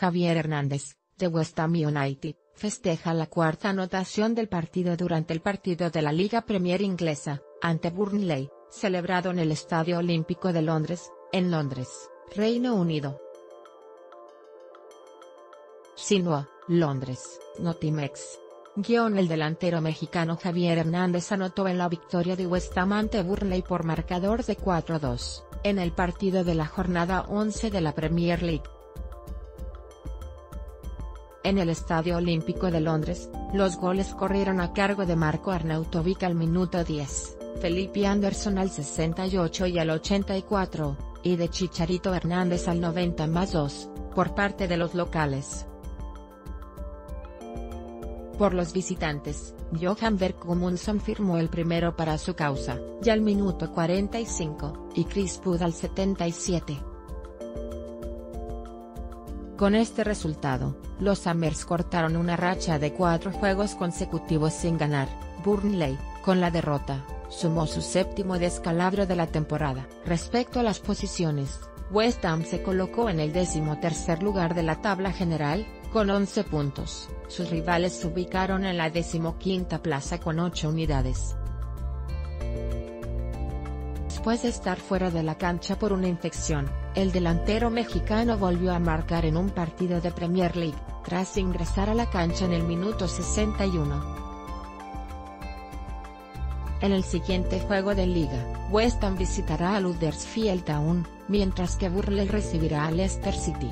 Javier Hernández, de West Ham United, festeja la cuarta anotación del partido durante el partido de la Liga Premier inglesa, ante Burnley, celebrado en el Estadio Olímpico de Londres, en Londres, Reino Unido. Xinhua, Londres, Notimex. El delantero mexicano Javier Hernández anotó en la victoria de West Ham ante Burnley por marcador de 4-2, en el partido de la jornada 11 de la Premier League. En el Estadio Olímpico de Londres, los goles corrieron a cargo de Marco Arnautovic al minuto 10, Felipe Anderson al 68 y al 84, y de Chicharito Hernández al 90+2, por parte de los locales. Por los visitantes, Johan berg firmó el primero para su causa, ya al minuto 45, y Chris Pudd al 77. Con este resultado, los Hammers cortaron una racha de 4 juegos consecutivos sin ganar. Burnley, con la derrota, sumó su séptimo descalabro de la temporada. Respecto a las posiciones, West Ham se colocó en el 13º lugar de la tabla general, con 11 puntos, sus rivales se ubicaron en la 15ª plaza con 8 unidades. Después de estar fuera de la cancha por una infección, el delantero mexicano volvió a marcar en un partido de Premier League, tras ingresar a la cancha en el minuto 61. En el siguiente juego de liga, West Ham visitará al Huddersfield Town, mientras que Burnley recibirá al Leicester City.